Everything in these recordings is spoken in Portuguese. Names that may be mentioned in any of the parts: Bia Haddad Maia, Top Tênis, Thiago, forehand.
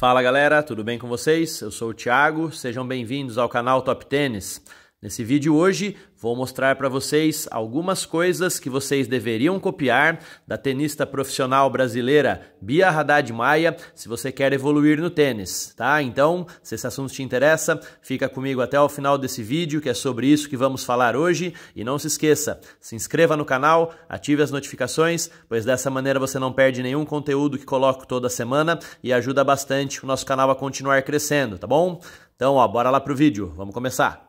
Fala galera, tudo bem com vocês? Eu sou o Thiago, sejam bem-vindos ao canal Top Tênis. Nesse vídeo hoje vou mostrar para vocês algumas coisas que vocês deveriam copiar da tenista profissional brasileira Bia Haddad Maia se você quer evoluir no tênis, tá? Então, se esse assunto te interessa, fica comigo até o final desse vídeo, que é sobre isso que vamos falar hoje. E não se esqueça, se inscreva no canal, ative as notificações, pois dessa maneira você não perde nenhum conteúdo que coloco toda semana e ajuda bastante o nosso canal a continuar crescendo, tá bom? Então, ó, bora lá pro vídeo, vamos começar!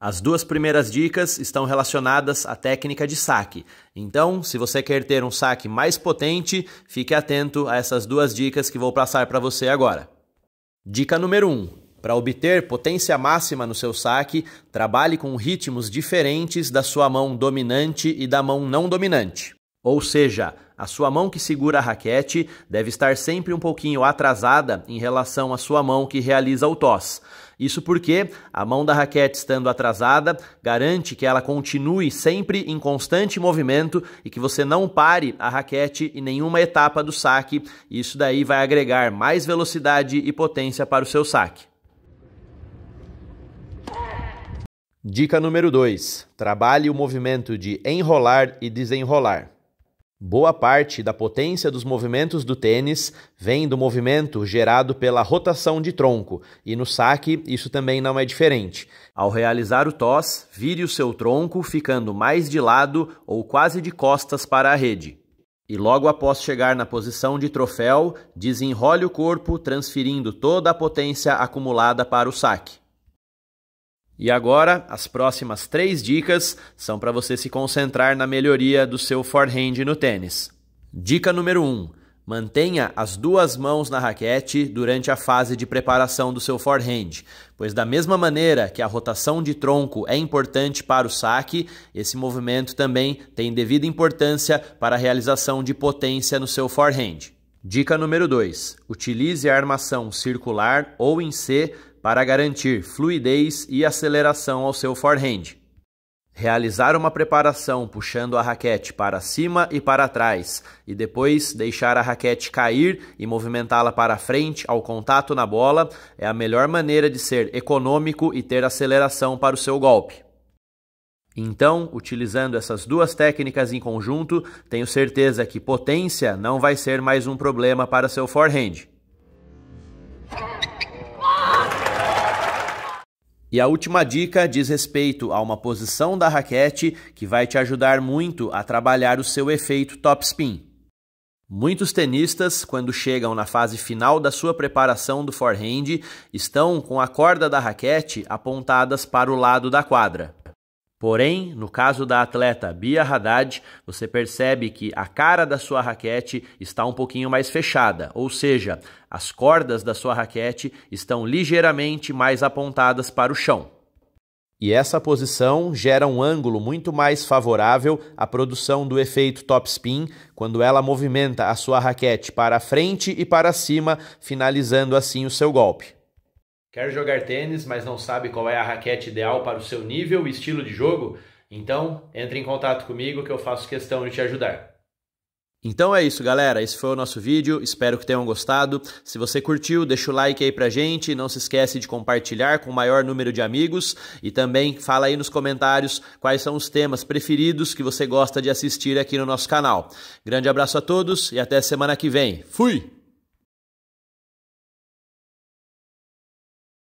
As duas primeiras dicas estão relacionadas à técnica de saque. Então, se você quer ter um saque mais potente, fique atento a essas duas dicas que vou passar para você agora. Dica número 1. Para obter potência máxima no seu saque, trabalhe com ritmos diferentes da sua mão dominante e da mão não dominante. Ou seja, a sua mão que segura a raquete deve estar sempre um pouquinho atrasada em relação à sua mão que realiza o toss. Isso porque a mão da raquete estando atrasada garante que ela continue sempre em constante movimento e que você não pare a raquete em nenhuma etapa do saque. Isso daí vai agregar mais velocidade e potência para o seu saque. Dica número 2. Trabalhe o movimento de enrolar e desenrolar. Boa parte da potência dos movimentos do tênis vem do movimento gerado pela rotação de tronco, e no saque isso também não é diferente. Ao realizar o toss, vire o seu tronco ficando mais de lado ou quase de costas para a rede. E logo após chegar na posição de troféu, desenrole o corpo, transferindo toda a potência acumulada para o saque. E agora, as próximas 3 dicas são para você se concentrar na melhoria do seu forehand no tênis. Dica número 1. Mantenha as duas mãos na raquete durante a fase de preparação do seu forehand, pois da mesma maneira que a rotação de tronco é importante para o saque, esse movimento também tem devida importância para a realização de potência no seu forehand. Dica número 2. Utilize a armação circular ou em C para garantir fluidez e aceleração ao seu forehand. Realizar uma preparação puxando a raquete para cima e para trás e depois deixar a raquete cair e movimentá-la para frente ao contato na bola é a melhor maneira de ser econômico e ter aceleração para o seu golpe. Então, utilizando essas duas técnicas em conjunto, tenho certeza que potência não vai ser mais um problema para seu forehand. E a última dica diz respeito a uma posição da raquete que vai te ajudar muito a trabalhar o seu efeito topspin. Muitos tenistas, quando chegam na fase final da sua preparação do forehand, estão com a corda da raquete apontadas para o lado da quadra. Porém, no caso da atleta Bia Haddad, você percebe que a cara da sua raquete está um pouquinho mais fechada, ou seja, as cordas da sua raquete estão ligeiramente mais apontadas para o chão. E essa posição gera um ângulo muito mais favorável à produção do efeito topspin, quando ela movimenta a sua raquete para frente e para cima, finalizando assim o seu golpe. Quer jogar tênis, mas não sabe qual é a raquete ideal para o seu nível e estilo de jogo? Então, entre em contato comigo que eu faço questão de te ajudar. Então é isso, galera. Esse foi o nosso vídeo. Espero que tenham gostado. Se você curtiu, deixa o like aí pra gente. Não se esquece de compartilhar com o maior número de amigos. E também fala aí nos comentários quais são os temas preferidos que você gosta de assistir aqui no nosso canal. Grande abraço a todos e até semana que vem. Fui!